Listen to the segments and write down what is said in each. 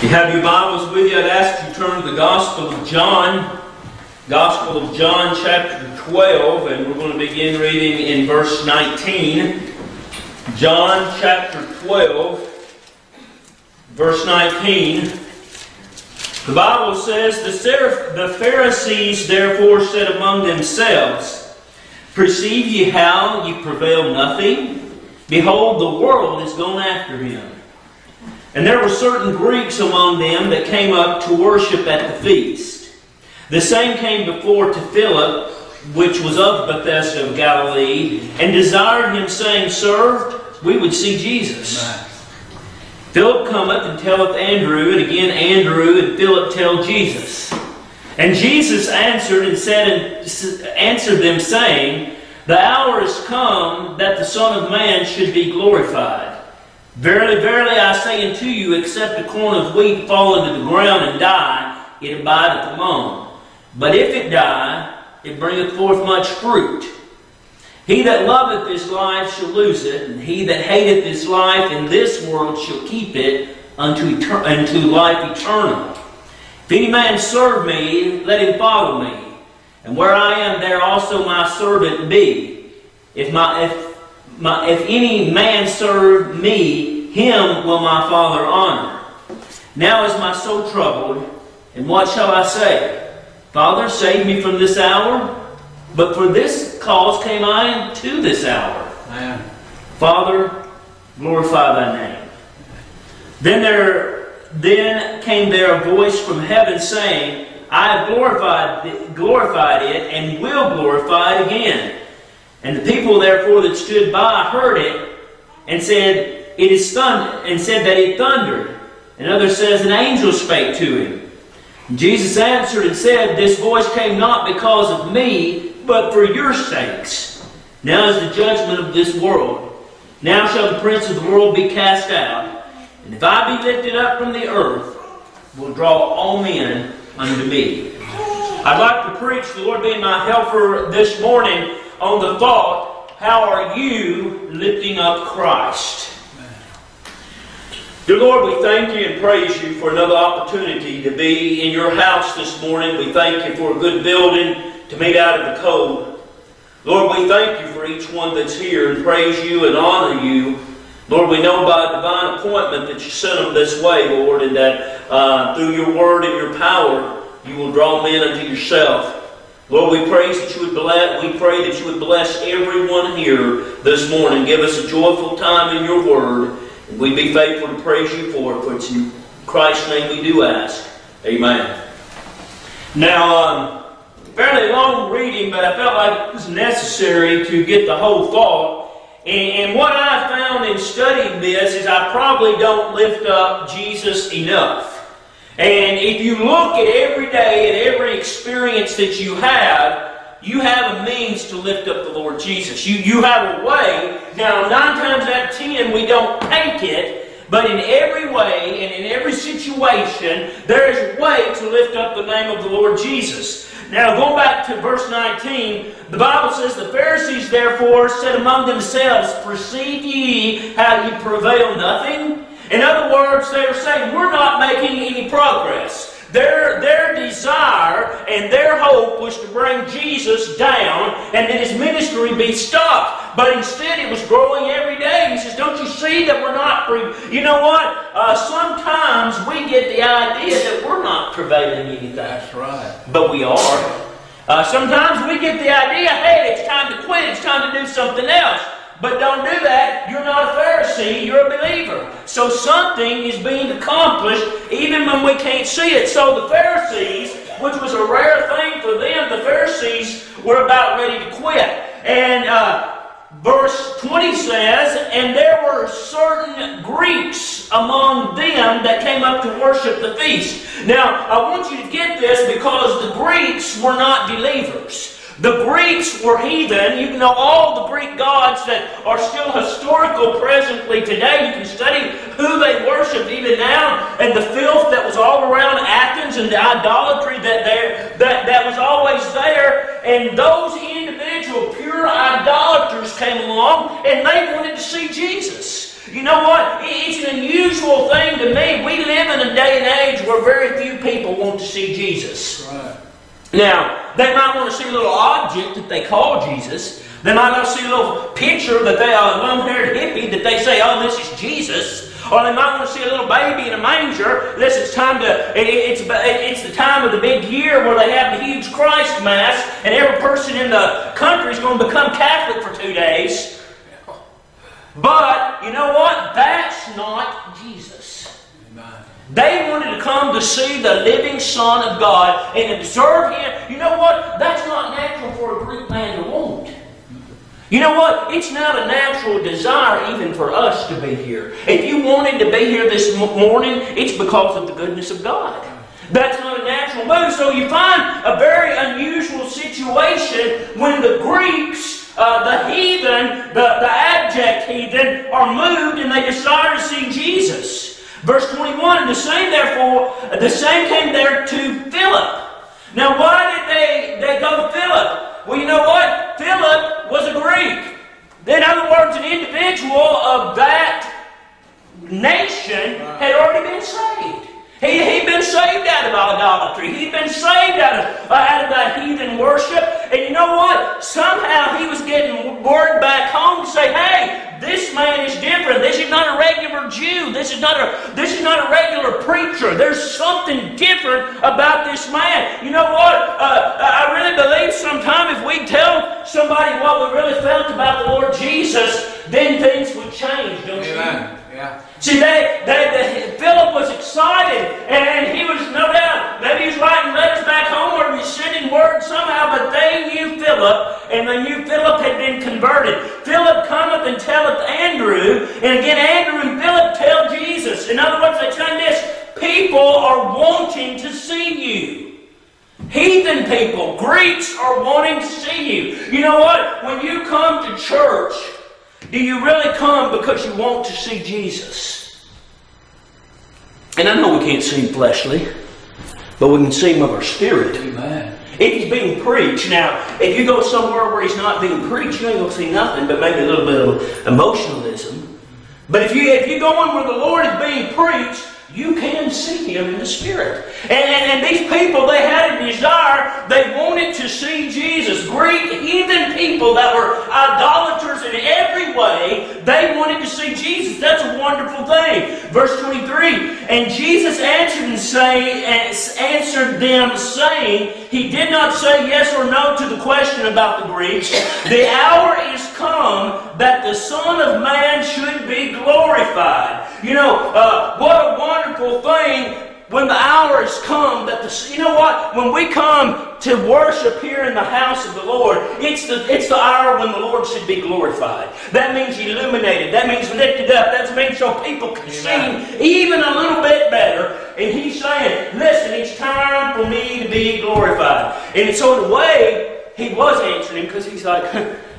If you have your Bibles with you, I'd ask you to turn to the Gospel of John chapter 12, and we're going to begin reading in verse 19. John chapter 12, verse 19. The Bible says, The Pharisees therefore said among themselves, Perceive ye how ye prevail nothing? Behold, the world is gone after him. And there were certain Greeks among them that came up to worship at the feast. The same came before to Philip, which was of Bethsaida of Galilee, and desired him, saying, Sir, we would see Jesus. Amen. Philip cometh and telleth Andrew, and again Andrew and Philip tell Jesus. And Jesus answered and answered them, saying, The hour is come that the Son of Man should be glorified. Verily, verily, I say unto you, except a corn of wheat fall into the ground and die, it abideth alone. But if it die, it bringeth forth much fruit. He that loveth his life shall lose it, and he that hateth his life in this world shall keep it unto life eternal. If any man serve me, let him follow me. And where I am, there also my servant be. If any man serve me, him will my Father honor. Now is my soul troubled, and what shall I say? Father, save me from this hour. But for this cause came I to this hour. Amen. Father, glorify thy name. Then came there a voice from heaven saying, I have glorified it, and will glorify it again. And the people therefore that stood by heard it, and said, It is thunder, and said that it thundered. Another says, An angel spake to him. And Jesus answered and said, This voice came not because of me, but for your sakes. Now is the judgment of this world. Now shall the prince of the world be cast out. And if I be lifted up from the earth, will draw all men unto me. I'd like to preach, the Lord being my helper this morning, on the thought, how are you lifting up Christ? Amen. Dear Lord, we thank you and praise you for another opportunity to be in your house this morning. We thank you for a good building to meet out of the cold. Lord, we thank you for each one that's here and praise you and honor you. Lord, we know by divine appointment that you sent them this way, Lord, and that through your word and your power, you will draw men unto yourself. Lord, we pray that you would bless everyone here this morning. Give us a joyful time in your word, and we'd be faithful to praise you for it. For it's in Christ's name we do ask. Amen. Now, fairly long reading, but I felt like it was necessary to get the whole thought. And what I found in studying this is I probably don't lift up Jesus enough. And if you look at every day and every experience that you have a means to lift up the Lord Jesus. You have a way. Now, 9 times out of 10, we don't take it, but in every way and in every situation, there is a way to lift up the name of the Lord Jesus. Now, going back to verse 19, the Bible says, The Pharisees therefore said among themselves, Perceive ye how ye prevail nothing? In other words, they were saying, we're not making any progress. Their desire and their hope was to bring Jesus down and that his ministry be stopped. But instead, it was growing every day. He says, don't you see that we're not... You know what? Sometimes we get the idea that we're not prevailing anything. That's right. But we are. Sometimes we get the idea, hey, it's time to quit. It's time to do something else. But don't do that. You're not a Pharisee. You're a believer. So something is being accomplished even when we can't see it. So the Pharisees, which was a rare thing for them, the Pharisees were about ready to quit. And verse 20 says, And there were certain Greeks among them that came up to worship the feast. Now, I want you to get this because the Greeks were not believers. The Greeks were heathen. You know all the Greek gods that are still historical presently today. You can study who they worshipped even now and the filth that was all around Athens and the idolatry that was always there. And those individual pure idolaters came along and they wanted to see Jesus. You know what? It's an unusual thing to me. We live in a day and age where very few people want to see Jesus. Right. Now, they might want to see a little object that they call Jesus. They might not see a little picture that they are a long-haired hippie that they say, oh, this is Jesus. Or they might want to see a little baby in a manger. Listen, it's time to. It's the time of the big year where they have the huge Christ Mass, and every person in the country is going to become Catholic for 2 days. But you know what? That's not Jesus. Amen. They wanted to come to see the living Son of God and observe Him. You know what? That's not natural for a Greek man to want. You know what? It's not a natural desire even for us to be here. If you wanted to be here this morning, it's because of the goodness of God. That's not a natural move. So you find a very unusual situation when the Greeks, the heathen, the abject heathen, are moved and they desire to see Jesus. Verse 21, the same came there to Philip. Now why did they go to Philip? Well, you know what? Philip was a Greek. In other words, an individual of that nation had already been saved. He'd been saved out of idolatry. He'd been saved out of that heathen worship. And you know what? Somehow he was getting word back home to say, hey, this man is different. This is not a regular Jew. This is not a regular preacher. There's something different about this man. You know what? I really believe sometime if we tell somebody what we really felt about the Lord Jesus, then things would change, don't you? Amen. Yeah. See, Philip was excited, and he was no doubt, maybe he was writing letters back home or he was sending word somehow, but they knew Philip, and they knew Philip had been converted. Philip cometh and telleth Andrew, and again Andrew and Philip tell Jesus. In other words, they're saying this, people are wanting to see you. Heathen people, Greeks are wanting to see you. You know what? When you come to church, do you really come because you want to see Jesus? And I know we can't see Him fleshly, but we can see Him of our spirit. Amen. If He's being preached. Now, if you go somewhere where He's not being preached, you ain't going to see nothing but maybe a little bit of emotionalism. But if you go in where the Lord is being preached, you can see Him in the Spirit. And these people, they had a desire. They wanted to see Jesus. Greek, heathen people that were idolaters in every way, they wanted to see Jesus. That's a wonderful thing. Verse 23, and Jesus answered them, saying, He did not say yes or no to the question about the Greeks. The hour is come that the Son of Man should be glorified. You know, what a wonderful thing when the hour has come that the... You know what? When we come to worship here in the house of the Lord, it's the hour when the Lord should be glorified. That means illuminated. That means lifted up. That means so people can see Him even a little bit better. And He's saying, listen, it's time for me to be glorified. And so in a way, He was answering because He's like...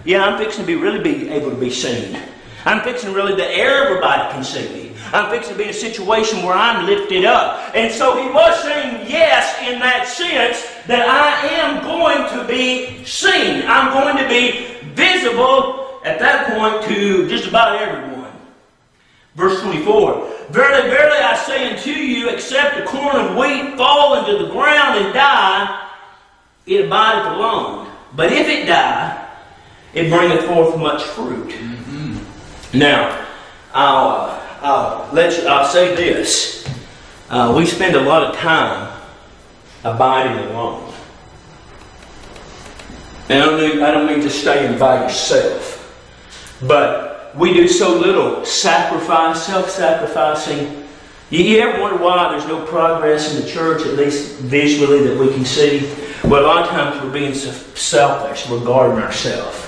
Yeah, I'm fixing to really be able to be seen. I'm fixing really that everybody can see me. I'm fixing to be in a situation where I'm lifted up. And so He was saying yes in that sense that I am going to be seen. I'm going to be visible at that point to just about everyone. Verse 24. Verily, verily, I say unto you, except the corn of wheat fall into the ground and die, it abideth alone. But if it die, it bringeth forth much fruit. Mm-hmm. Now, I'll say this. We spend a lot of time abiding alone. And I don't mean to stay by yourself. But we do so little self-sacrificing. You ever wonder why there's no progress in the church, at least visually, that we can see? Well, a lot of times we're being selfish. We're guarding ourselves.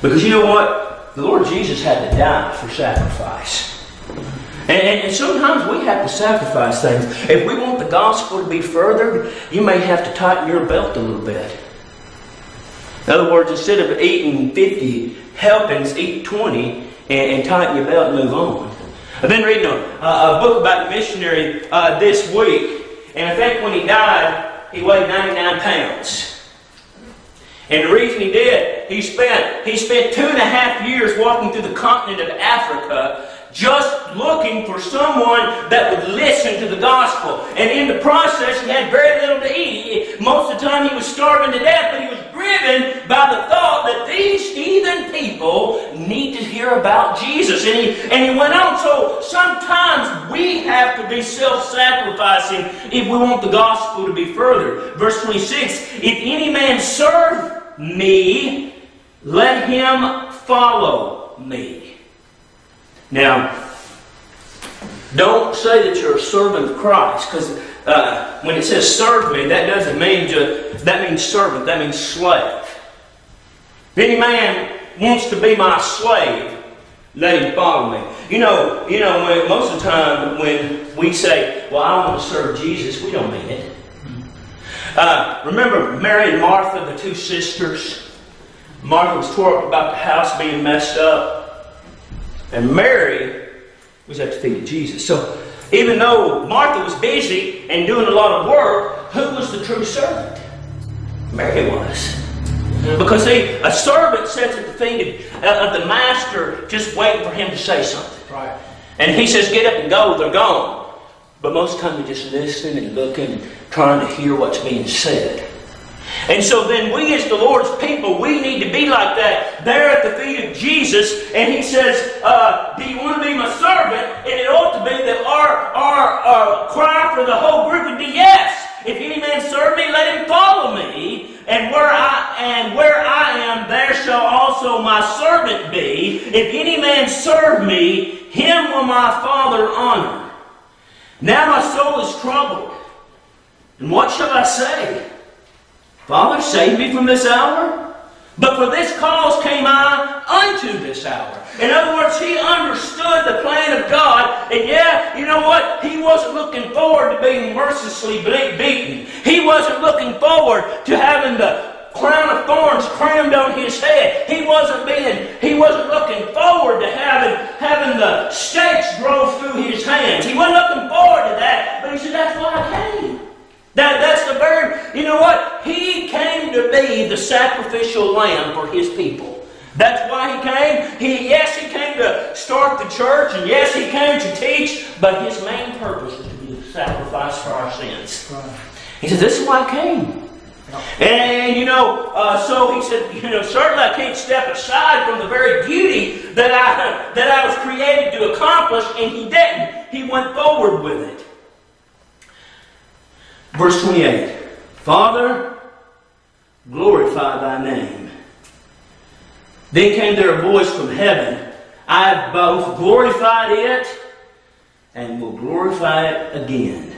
Because you know what? The Lord Jesus had to die for sacrifice. And sometimes we have to sacrifice things. If we want the gospel to be furthered, you may have to tighten your belt a little bit. In other words, instead of eating 50 helpings, eat 20 and tighten your belt and move on. I've been reading a book about the missionary this week. And in fact, when he died, he weighed 99 pounds. And the reason he did, he spent 2.5 years walking through the continent of Africa just looking for someone that would listen to the gospel. And in the process, he had very little to eat. Most of the time, he was starving to death, but he was driven by the thought that these heathen people need to hear about Jesus. And he went on. So sometimes we have to be self-sacrificing if we want the gospel to be furthered. Verse 26, if any man serve me, let him follow me. Now, don't say that you're a servant of Christ, because when it says serve me, that doesn't mean just, that means servant, that means slave. If any man wants to be my slave, let him follow me. You know, when, most of the time when we say, well, I want to serve Jesus, we don't mean it. Remember Mary and Martha, the two sisters? Martha was tore up about the house being messed up. And Mary was at the feet of Jesus. So even though Martha was busy and doing a lot of work, who was the true servant? Mary was. Because see, a servant sits at the feet of the master just waiting for him to say something. Right. And he says, get up and go, they're gone. But most of the time they're just listening and looking and trying to hear what's being said. And so then we as the Lord's people, we need to be like that. There at the feet of Jesus, and he says, do you want to be my servant? And it ought to be that our cry for the whole group would be yes. If any man serve me, let him follow me. And where I am, there shall also my servant be. If any man serve me, him will my Father honor. Now my soul is troubled. And what shall I say? Father, save me from this hour. But for this cause came I unto this hour. In other words, he understood the plan of God. And yeah, you know what? He wasn't looking forward to being mercilessly beaten. He wasn't looking forward to having the crown of thorns crammed on his head. He wasn't looking forward to having the stakes drove through his hands. He wasn't looking forward to that. But he said, that's why I came. That's the very, you know what? He came to be the sacrificial lamb for his people. That's why he came. Yes, he came to start the church, and yes, he came to teach, but his main purpose was to be the sacrifice for our sins. Right. He said, this is why I came. And you know, so he said, you know, certainly I can't step aside from the very duty that I was created to accomplish, and he didn't. He went forward with it. Verse 28, Father, glorify thy name. Then came there a voice from heaven, I have both glorified it and will glorify it again.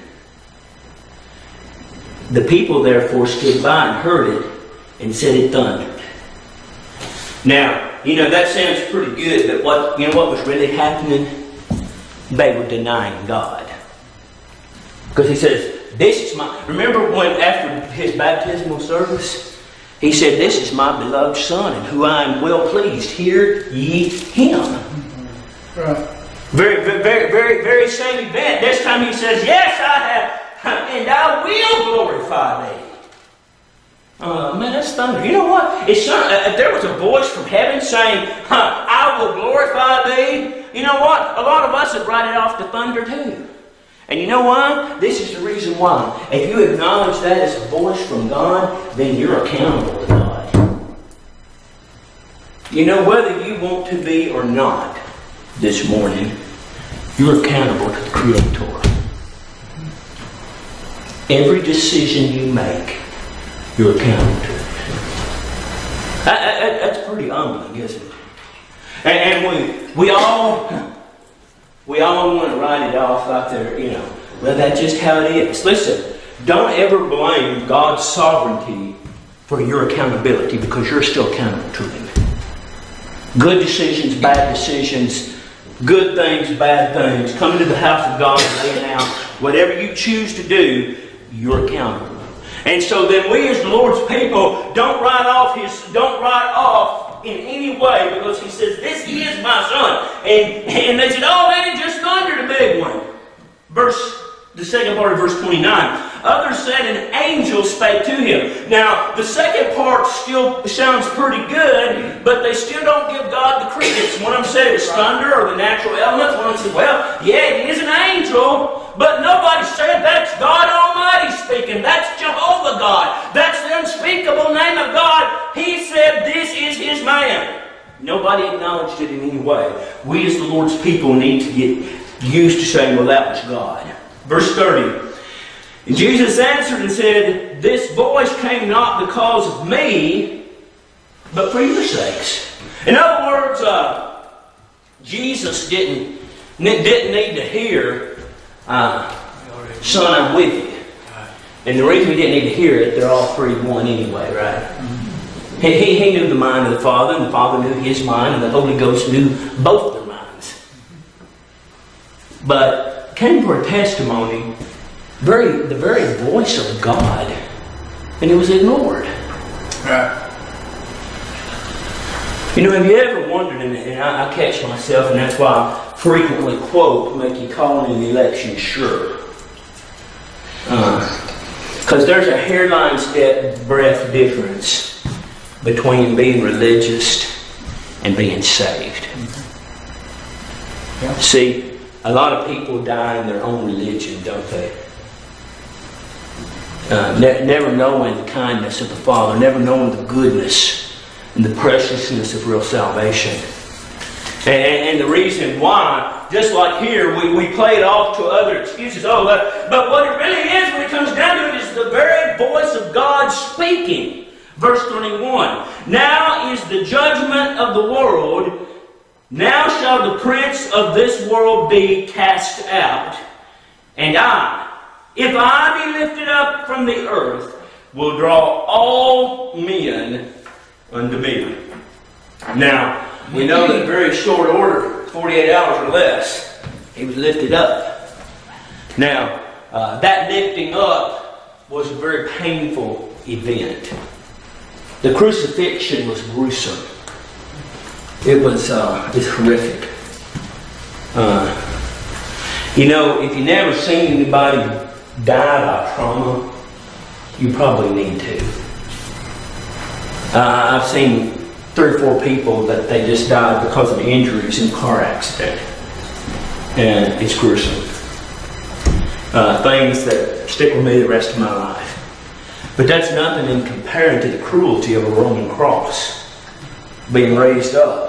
The people therefore stood by and heard it and said it thundered. Now, you know, that sounds pretty good, but what was really happening? They were denying God. Because he says, this is my, remember when after his baptismal service, he said, this is my beloved son in who I am well pleased. Hear ye him. Right. Very, very, very, very same event. This time he says, yes, I have, and I will glorify thee. Man, that's thunder. You know what? There was a voice from heaven saying, I will glorify thee. You know what? A lot of us have written it off to thunder too. And you know why? This is the reason why. If you acknowledge that as a voice from God, then you're accountable to God. You know, whether you want to be or not this morning, you're accountable to the Creator. Every decision you make, you're accountable to it. That's pretty humbling, isn't it? And we all want to write it off out there, you know. Well, that's just how it is. Listen, don't ever blame God's sovereignty for your accountability, because you're still accountable to Him. Good decisions, bad decisions, good things, bad things, coming to the house of God and laying out, whatever you choose to do, you're accountable. And so then we as the Lord's people don't write off in any way, because he says, this is my son. And they said, oh man, it just thundered a big one. Verse The second part of verse 29. Others said, an angel spake to him. Now, the second part still sounds pretty good, but they still don't give God the credence. One of them said it's thunder or the natural elements. One of them said, well, yeah, it is an angel, but nobody said that's God Almighty speaking. That's Jehovah God. That's the unspeakable name of God. He said, this is His man. Nobody acknowledged it in any way. We as the Lord's people need to get used to saying, well, that was God. Verse 30, and Jesus answered and said, this voice came not because of me, but for your sakes. In other words, Jesus didn't need to hear, son, I'm with you. And the reason we didn't need to hear it, they're all three one anyway, right? Mm-hmm. He knew the mind of the Father, and the Father knew His mind, and the Holy Ghost knew both their minds. But came for a testimony, the very voice of God, and it was ignored. Right. You know, have you ever wondered, and I catch myself, and that's why I frequently quote Mickey Collin in the election, sure. Because there's a hairline's breadth difference between being religious and being saved. Yeah. See, a lot of people die in their own religion, don't they? Never knowing the kindness of the Father, never knowing the goodness and the preciousness of real salvation. And the reason why, just like here, we play it off to other excuses. Oh, but what it really is when it comes down to it is the very voice of God speaking. Verse 31, now is the judgment of the world. Now shall the prince of this world be cast out, and I, if I be lifted up from the earth, will draw all men unto me. Now, we know that in very short order, 48 hours or less, he was lifted up. Now, that lifting up was a very painful event. The crucifixion was gruesome. It's horrific. You know, if you've never seen anybody die by trauma, you probably need to. I've seen 3 or 4 people that they just died because of injuries in a car accident. And it's gruesome. Things that stick with me the rest of my life. But that's nothing in comparison to the cruelty of a Roman cross. Being raised up.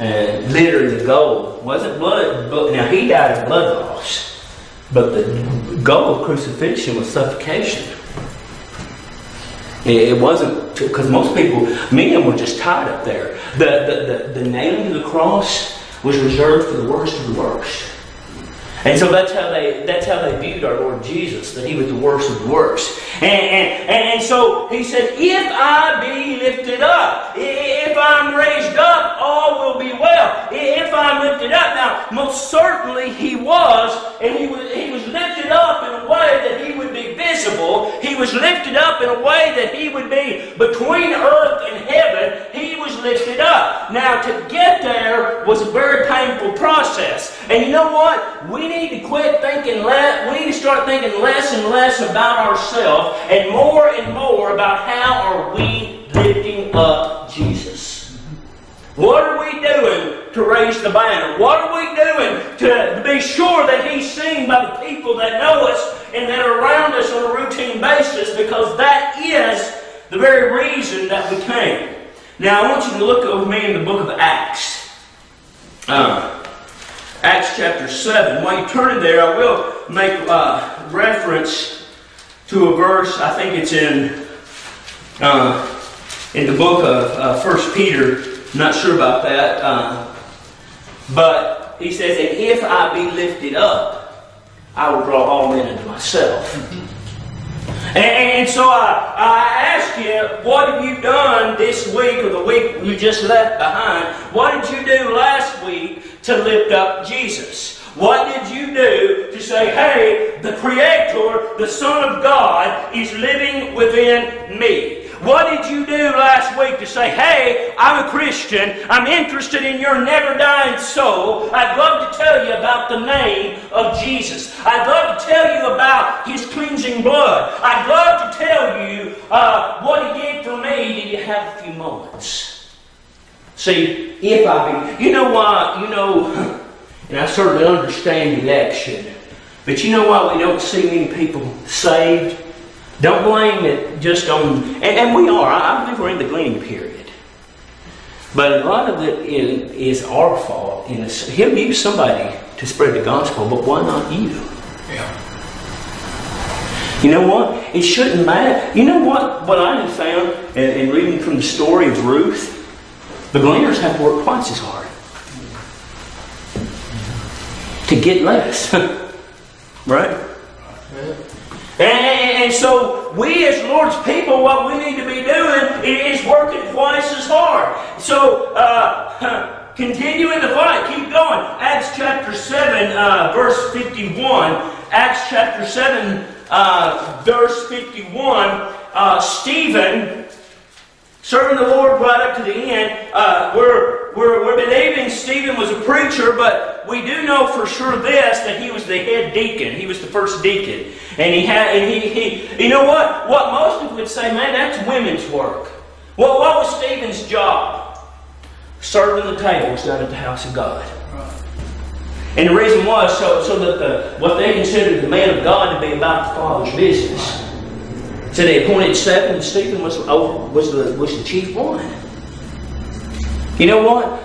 And literally the goal wasn't blood. But now he died of blood loss. But the goal of crucifixion was suffocation. It wasn't, because most people, men were just tied up there. The nailing to the cross was reserved for the worst of the worst. And so that's how they viewed our Lord Jesus, that He was the worst of the worst. And so He said, if I be lifted up, if I'm raised up, all will be well. If I'm lifted up. Now, most certainly He was, and He was lifted up in a way that He would be visible. He was lifted up in a way that He would be between earth and heaven. He was lifted up. Now, to get there was a very painful process. And you know what? We need to quit thinking less. We need to start thinking less and less about ourselves and more about how are we lifting up Jesus. What are we doing to raise the banner? What are we doing to be sure that He's seen by the people that know us and that are around us on a routine basis? Because that is the very reason that we came. Now I want you to look over me in the book of Acts. Acts chapter 7. While you turn in there, I will make reference to a verse. I think it's in the book of 1 Peter. I'm not sure about that. But he says, and if I be lifted up, I will draw all men unto myself. And so I ask you, what have you done this week or the week you just left behind? What did you do last week to lift up Jesus? What did you do to say, hey, the Creator, the Son of God, is living within me? What did you do last week to say, hey, I'm a Christian, I'm interested in your never-dying soul, I'd love to tell you about the name of Jesus. I'd love to tell you about His cleansing blood. I'd love to tell you what He did for me. Did you have a few moments? See, if I be... You know why, and I certainly understand election, but you know why we don't see many people saved? Don't blame it just on... And we are. I believe we're in the gleaning period. But a lot of it is our fault. He'll use somebody to spread the gospel, but why not you? Yeah. You know what? It shouldn't matter. You know what? What I have found in reading from the story of Ruth, the gleaners have worked twice as hard to get less. Right? Yeah. And so we as Lord's people, what we need to be doing is working twice as hard. So continue in the fight. Keep going. Acts chapter 7 verse 51. Acts chapter 7 verse 51. Stephen, serving the Lord right up to the end. We're believing Stephen was a preacher, but we do know for sure this, that he was the head deacon. He was the first deacon. And he you know what? What most people would say, man, that's women's work. Well, what was Stephen's job? Serving the tables down at the house of God. And the reason was so that what they considered the man of God to be about the Father's business. So they appointed 7, and Stephen was the chief one. You know what?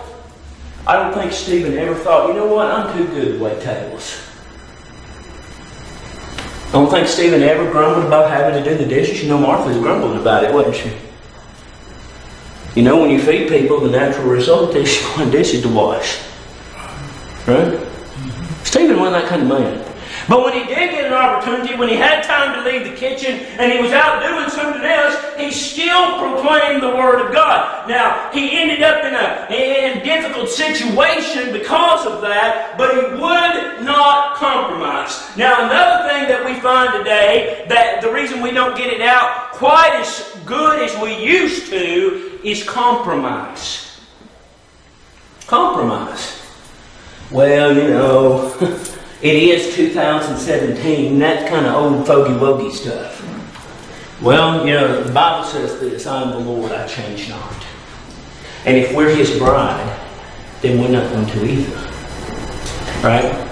I don't think Stephen ever thought, you know what, I'm too good to wait tables. I don't think Stephen ever grumbled about having to do the dishes. You know, Martha was grumbling about it, wasn't she? You know, when you feed people, the natural result is you want dishes to wash. Right? Stephen wasn't that kind of man. But when he did get an opportunity, when he had time to leave the kitchen and he was out doing something else, he still proclaimed the Word of God. Now, he ended up in a difficult situation because of that, but he would not compromise. Now, another thing that we find today, that the reason we don't get it out quite as good as we used to, is compromise. Compromise. Well, you know... It is 2017, that kind of old fogey-wogey stuff. Well, you know, the Bible says this, I am the Lord, I change not. And if we're His bride, then we're not going to either. Right?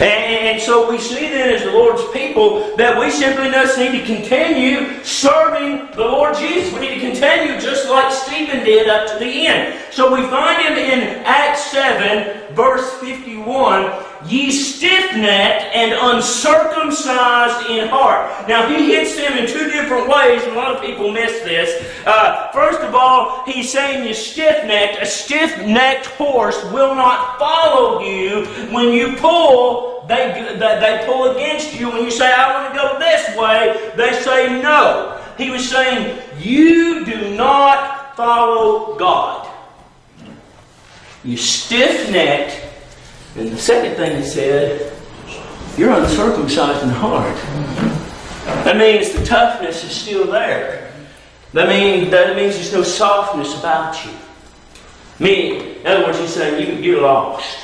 And so we see then as the Lord's people that we simply just need to continue serving the Lord Jesus. We need to continue just like Stephen did up to the end. So we find him in Acts 7, verse 51. Ye stiff-necked and uncircumcised in heart. Now, he hits them in two different ways, and a lot of people miss this. First of all, he's saying you stiff-necked. A stiff-necked horse will not follow you. when you pull, they pull against you. When you say, I want to go this way, they say no. He was saying, you do not follow God. You stiff-necked. And the second thing he said, you're uncircumcised in heart. That means the toughness is still there. That means there's no softness about you. Meaning, in other words, he's saying you're lost.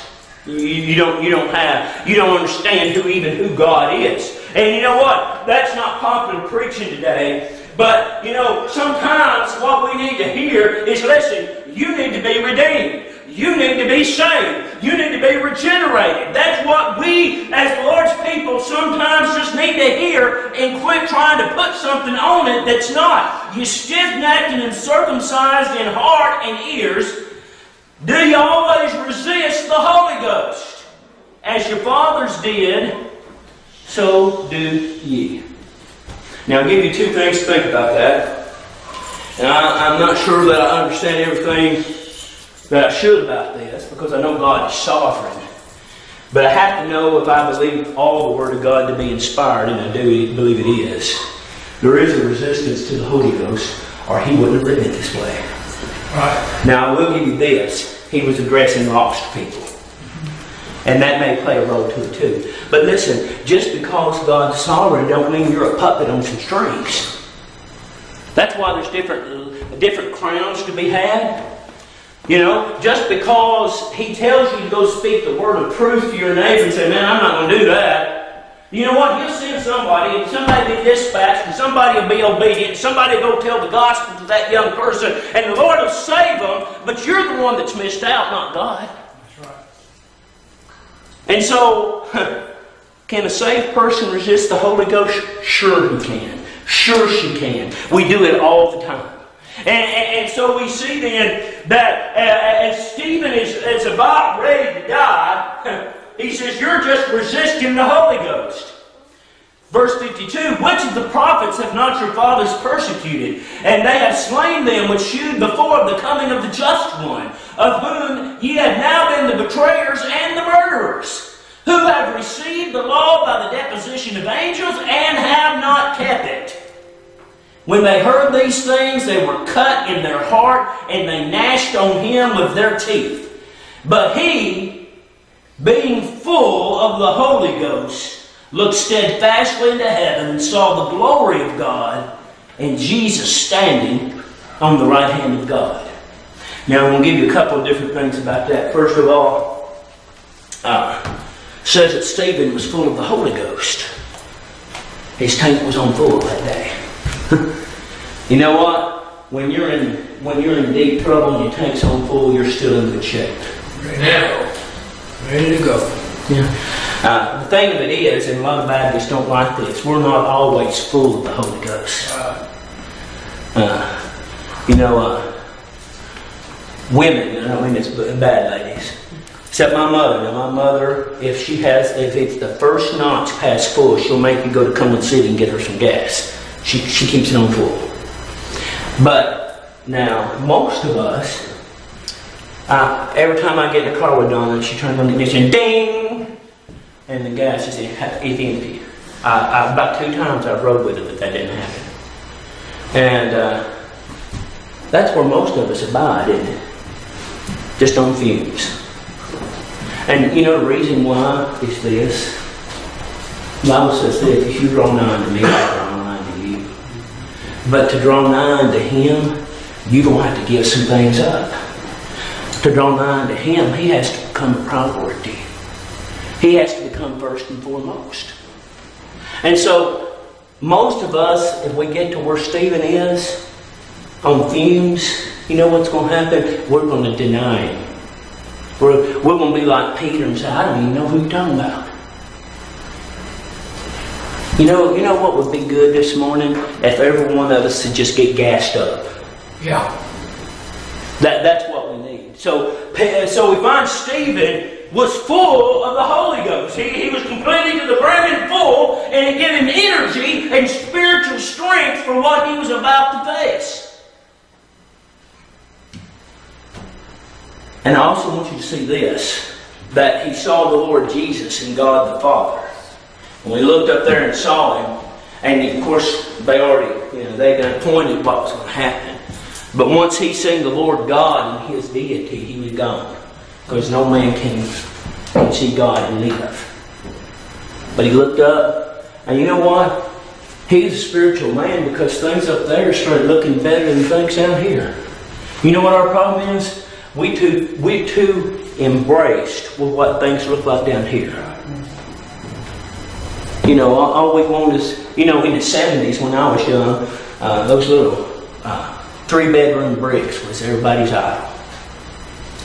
You don't understand who God is. And you know what? That's not popular preaching today. But you know, sometimes what we need to hear is, listen, you need to be redeemed. You need to be saved. You need to be regenerated. That's what we, as the Lord's people, sometimes just need to hear and quit trying to put something on it that's not. You stiff-necked and uncircumcised in heart and ears, do you always resist the Holy Ghost? As your fathers did, so do ye. Now, I'll give you two things to think about that. And I'm not sure that I understand everything that I should about this, because I know God is sovereign. But I have to know if I believe all the Word of God to be inspired, and I do believe it is. There is a resistance to the Holy Ghost, or He wouldn't have written it this way. Right. Now, I will give you this. He was addressing lost people. And that may play a role to it, too. But listen, just because God's sovereign don't mean you're a puppet on some strings. That's why there's different crowns to be had. You know, just because he tells you to go speak the word of truth to your neighbor and say, man, I'm not going to do that. You know what? He'll send somebody, and somebody will be dispatched, and somebody will be obedient, somebody will go tell the gospel to that young person, and the Lord will save them, but you're the one that's missed out, not God. That's right. And so, can a saved person resist the Holy Ghost? Sure he can. Sure she can. We do it all the time. And so we see then that as Stephen is about ready to die, he says, you're just resisting the Holy Ghost. Verse 52, which of the prophets have not your fathers persecuted? And they have slain them which shewed before the coming of the Just One, of whom ye have now been the betrayers and the murderers, who have received the law by the deposition of angels and have not kept it. When they heard these things, they were cut in their heart, and they gnashed on him with their teeth. But he, being full of the Holy Ghost, looked steadfastly into heaven and saw the glory of God and Jesus standing on the right hand of God. Now I'm going to give you a couple of different things about that. First of all, says that Stephen was full of the Holy Ghost. His tank was on full that day. You know what? When you're in deep trouble and your tank's on full, you're still in good shape. Ready to go. Yeah. The thing of it is, and a lot of Baptists don't like this, we're not always full of the Holy Ghost. Women, I don't mean it's bad, ladies. Except my mother. Now my mother, if it's the first notch past full, she'll make you go to Cumberland City and get her some gas. She keeps it on full. But now most of us, every time I get in a car with Donna, she turns on the ignition, ding, and the gas is empty. About 2 times I've rode with her, but that didn't happen. And that's where most of us abide, isn't it? Just on fumes. And you know the reason why is this. The Bible says this, if you draw nigh to me, I draw nigh to you. But to draw nigh to him, you're going to have to give some things up. To draw nigh to him, he has to become a priority. He has to become first and foremost. And so, most of us, if we get to where Stephen is, on fumes, you know what's going to happen? We're going to deny him. We're going to be like Peter and say, I don't even know who you're talking about. You know what would be good this morning? If every one of us would just get gassed up. Yeah. That's what we need. So we find Stephen was full of the Holy Ghost. He was completely to the brim full, and it gave him energy and spiritual strength for what he was about to face. And I also want you to see this, that he saw the Lord Jesus and God the Father. And we looked up there and saw him, and of course they already, they got pointed what was going to happen. But once he seen the Lord God and his deity, he was gone. Because no man can see God and live. But he looked up, and you know what? He's a spiritual man because things up there started looking better than things down here. You know what our problem is? We too embraced with what things look like down here. You know, all we want is, in the 70s when I was young, those little 3-bedroom bricks was everybody's idol.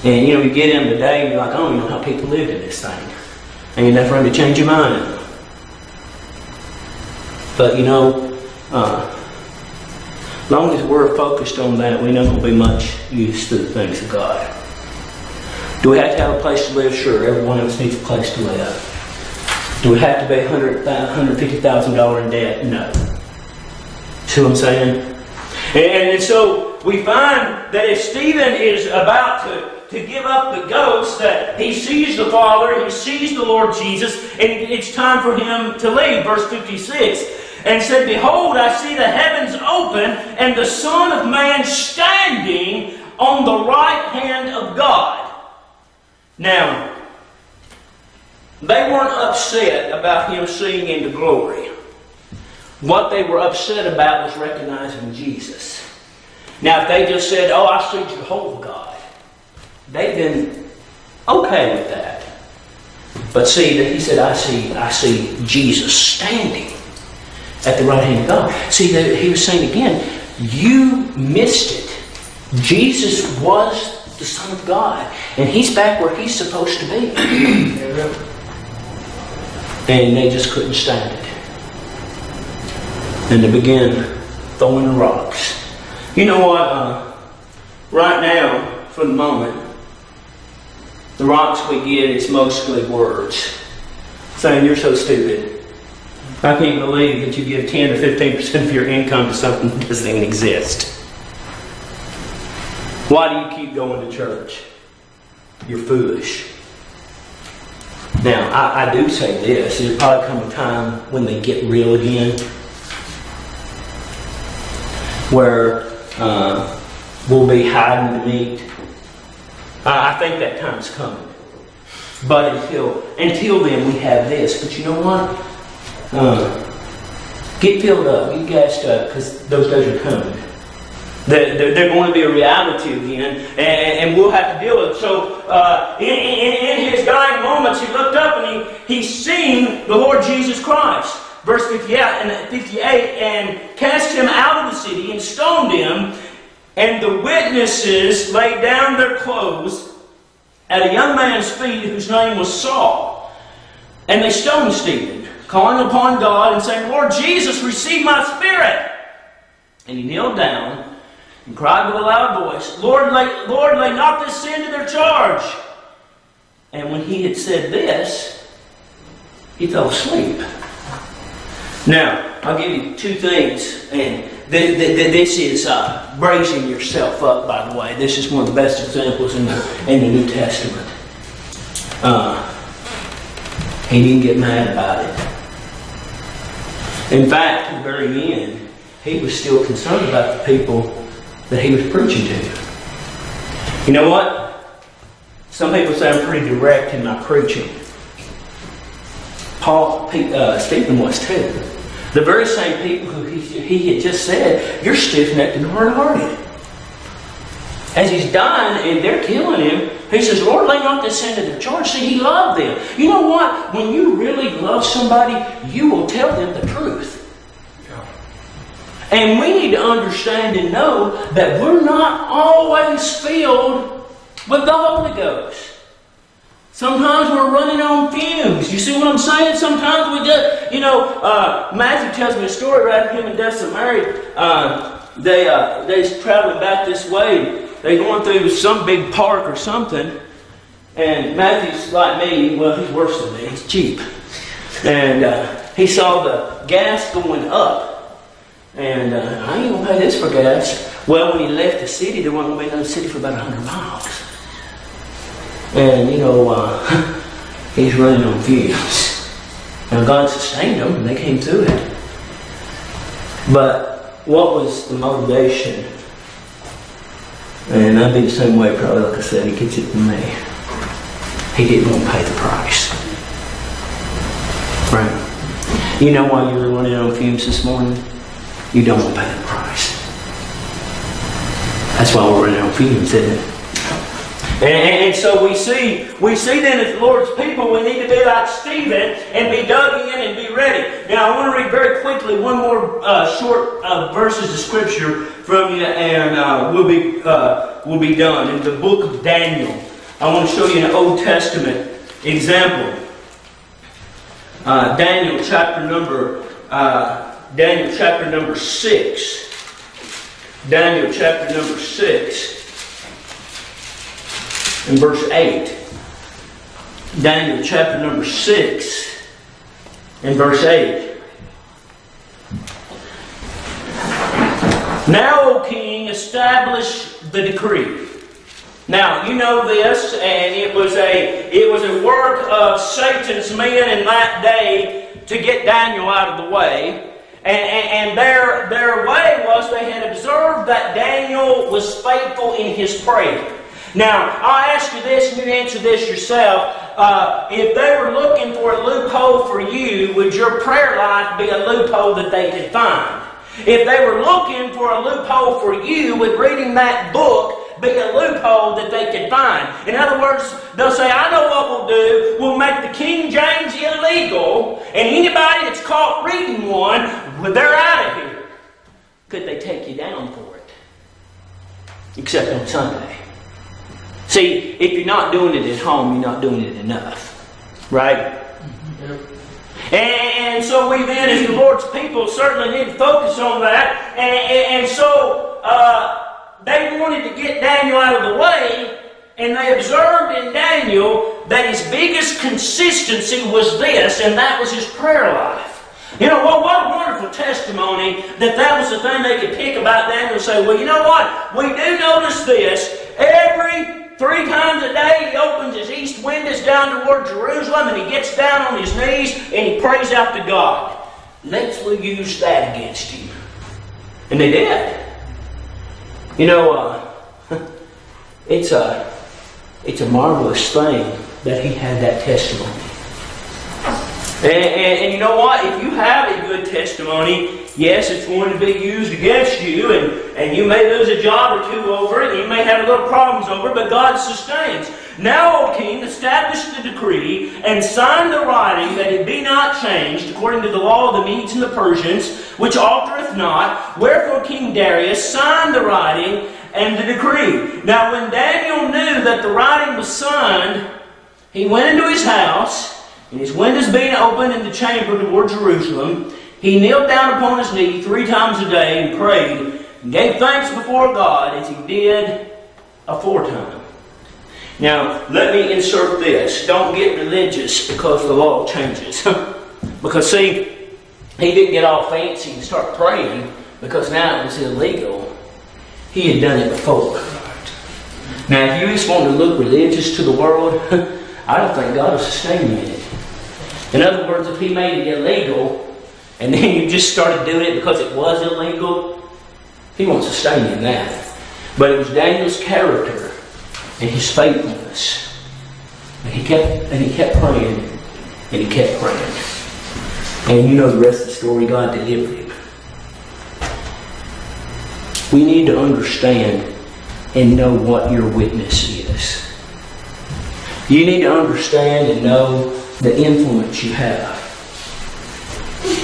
And, you get in today and you're like, I don't even know how people lived in this thing. And you're never going to change your mind. But, as long as we're focused on that, we're not going to be much use to the things of God. Do we have to have a place to live? Sure, every one of us needs a place to live. Do we have to be $150,000 in debt? No. See what I'm saying? And so we find that if Stephen is about to give up the ghost, that he sees the Father, he sees the Lord Jesus, and it's time for him to leave. Verse 56. And said, Behold, I see the heavens open, and the Son of Man standing on the right hand of God. Now, they weren't upset about him seeing into glory. What they were upset about was recognizing Jesus. Now, if they just said, oh, I see Jehovah God, they'd been okay with that. But see, he said, I see Jesus standing at the right hand of God. See, he was saying again, you missed it. Jesus was the Son of God, and he's back where he's supposed to be. And they just couldn't stand it. And they began throwing rocks. You know what? Right now, for the moment, the rocks we get is mostly words. Saying, you're so stupid. I can't believe that you give 10 or 15% of your income to something that doesn't even exist. Why do you keep going to church? You're foolish. Now, I do say this. There'll probably come a time when they get real again, where we'll be hiding the meat. I think that time's coming. But until then, we have this. But you know what? Get filled up. Get gassed up, because those days are coming. They're going to be a reality again, and we'll have to deal with it. So in his dying moments, he looked up and he seen the Lord Jesus Christ. Verse 58, and cast him out of the city and stoned him, and the witnesses laid down their clothes at a young man's feet whose name was Saul. And they stoned Stephen, calling upon God and saying, Lord Jesus, receive my spirit. And he knelt down and cried with a loud voice, Lord, lay not this sin to their charge. And when he had said this, he fell asleep. Now, I'll give you two things, and this is bracing yourself up, by the way. This is one of the best examples in the New Testament. He didn't get mad about it. In fact, at the very end, he was still concerned about the people that he was preaching to. You know what? Some people say I'm pretty direct in my preaching. Stephen was too. The very same people who he had just said, you're stiff-necked and hard-hearted. As he's dying and they're killing him, he says, Lord, lay not this sin to their charge. See, he loved them. You know what? When you really love somebody, you will tell them the truth. Yeah. And we need to understand and know that we're not always filled with the Holy Ghost. Sometimes we're running on fumes. You see what I'm saying? Sometimes we just, you know, Matthew tells me a story about him and Dethsemane. They's traveling back this way. They're going through some big park or something. And Matthew's like me. Well, he's worse than me. He's cheap. And he saw the gas going up. And I ain't going to pay this for gas. Well, when he left the city, there wasn't going to be another city for about 100 miles. And, you know, he's running on fumes. Now, God sustained them, and they came through it. But what was the motivation? And I'd be the same way, probably, like I said, he gets it from me. He didn't want to pay the price. Right? You know why you were running on fumes this morning? You don't want to pay the price. That's why we're running on fumes, isn't it? And so we see then as the Lord's people, we need to be like Stephen and be dug in and be ready. Now I want to read very quickly one more short verses of Scripture from you, and we'll be done. In the book of Daniel, I want to show you an Old Testament example. Daniel chapter number 6. Daniel chapter number 6. In verse 8, Daniel chapter number 6, in verse 8. Now, O king, establish the decree. Now, you know this, and it was a work of Satan's men in that day to get Daniel out of the way. And their way was they had observed that Daniel was faithful in his prayer. Now, I'll ask you this, and you answer this yourself. If they were looking for a loophole for you, would your prayer life be a loophole that they could find? If they were looking for a loophole for you, would reading that book be a loophole that they could find? In other words, they'll say, I know what we'll do. We'll make the King James illegal, and anybody that's caught reading one, well, they're out of here. Could they take you down for it? Except on Sunday. See, if you're not doing it at home, you're not doing it enough. Right? And so we then, as the Lord's people, certainly need to focus on that. And so they wanted to get Daniel out of the way, and they observed in Daniel that his biggest consistency was this, and that was his prayer life. You know, well, what a wonderful testimony that was the thing they could pick about Daniel and say, well, you know what? We do notice this. Every 3 times a day he opens his east windows down toward Jerusalem and he gets down on his knees and he prays out to God. Let's use that against him. And they did. You know, it's a marvelous thing that he had that testimony. And you know what? If you have a good testimony, yes, it's going to be used against you, and you may lose a job or two over it, and you may have a little problems over it, but God sustains. Now, O King, establish the decree and sign the writing that it be not changed according to the law of the Medes and the Persians, which altereth not. Wherefore King Darius signed the writing and the decree. Now, when Daniel knew that the writing was signed, he went into his house. And his windows being opened in the chamber toward Jerusalem, he kneeled down upon his knee 3 times a day and prayed, and gave thanks before God as he did aforetime. Now, let me insert this. Don't get religious because the law changes. Because, see, he didn't get all fancy and start praying because now it was illegal. He had done it before. Right. Now, if you just want to look religious to the world, I don't think God will sustain you in it. In other words, if he made it illegal, and then you just started doing it because it was illegal, he won't sustain you in that. But it was Daniel's character and his faithfulness. And he kept praying, and he kept praying. And you know the rest of the story, God delivered him. We need to understand and know what your witness is. You need to understand and know the influence you have.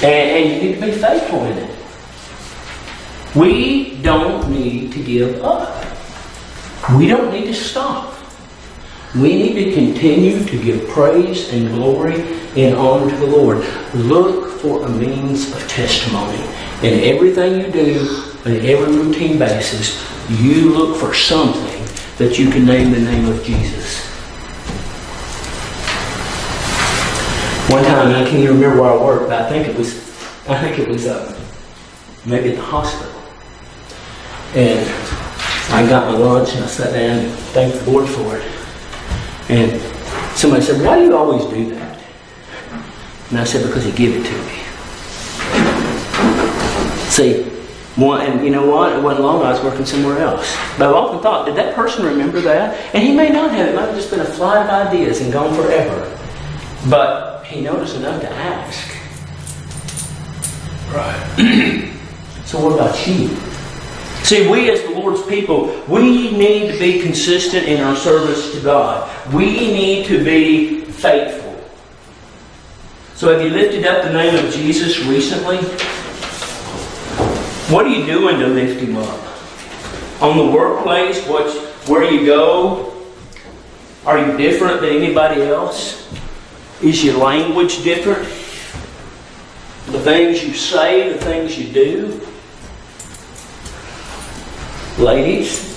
And you need to be faithful in it. We don't need to give up. We don't need to stop. We need to continue to give praise and glory and honor to the Lord. Look for a means of testimony. In everything you do, on every routine basis, you look for something that you can name the name of Jesus. One time, I can't even remember where I worked, but I think it was maybe at the hospital. And I got my lunch and I sat down and thanked the Lord for it. And somebody said, "Why do you always do that?" And I said, "Because He gave it to me." See, and you know what? It wasn't long. I was working somewhere else. But I've often thought, did that person remember that? And he may not have. It might have just been a flood of ideas and gone forever. But he noticed enough to ask. Right. So what about you? See, we as the Lord's people, we need to be consistent in our service to God. We need to be faithful. So have you lifted up the name of Jesus recently? What are you doing to lift Him up? On the workplace, where you go? Are you different than anybody else? Is your language different? The things you say, the things you do? Ladies,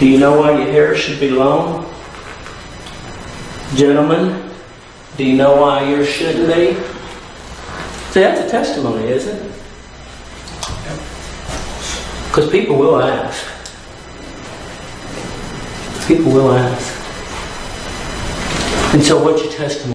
do you know why your hair should be long? Gentlemen, do you know why yours shouldn't be? See, that's a testimony, isn't it? Because people will ask. People will ask. And so what's your testimony?